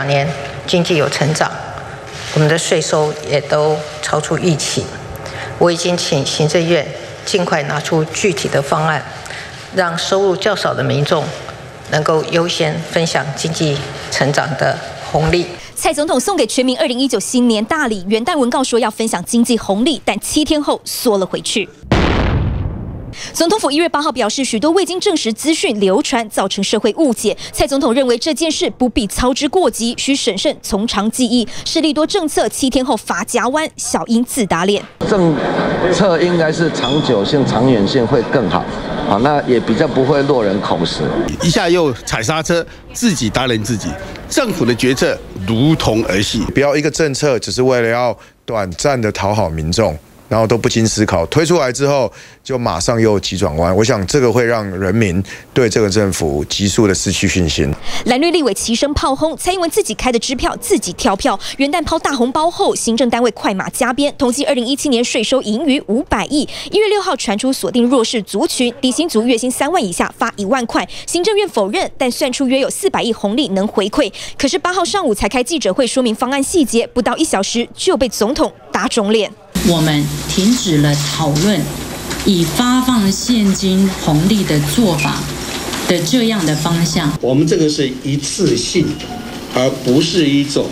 2年经济有成长，我们的税收也都超出预期。我已经请行政院尽快拿出具体的方案，让收入较少的民众能够优先分享经济成长的红利。 蔡总统送给全民2019新年大礼，元旦文告说要分享经济红利，但7天后缩了回去。总统府1月8号表示，许多未经证实资讯流传，造成社会误解。蔡总统认为这件事不必操之过急，需审慎从长计议。是利多政策7天后罚夹弯，小英自打脸。政策应该是长久性、长远性会更好。 好，那也比较不会落人口实，一下又踩刹车，自己打脸自己。政府的决策如同儿戏，不要一个政策只是为了要短暂的讨好民众，然后都不经思考，推出来之后就马上又急转弯。我想这个会让人民对这个政府急速的失去信心。蓝绿立委齐声炮轰，蔡英文自己开的支票自己跳票。元旦抛大红包后，行政单位快马加鞭，统计2017年税收盈余500亿。1月6号传出锁定弱势族群，低薪族月薪3万以下发1万块，行政院否认，但算出约有400亿红利能回馈。可是8号上午才开记者会说明方案细节，不到1小时就被总统打肿脸。 我们停止了讨论以发放现金红利的做法的这样的方向。我们这个是一次性，而不是一种。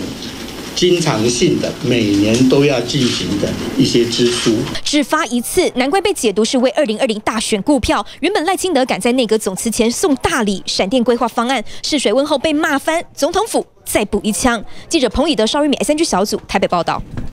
经常性的每年都要进行的一些支出，只发一次，难怪被解读是为2020大选顾票。原本赖清德赶在内阁总辞前送大礼，闪电规划方案试水温后被骂翻，总统府再补一枪。记者彭以德、邵玉美，SNG 小组台北报道。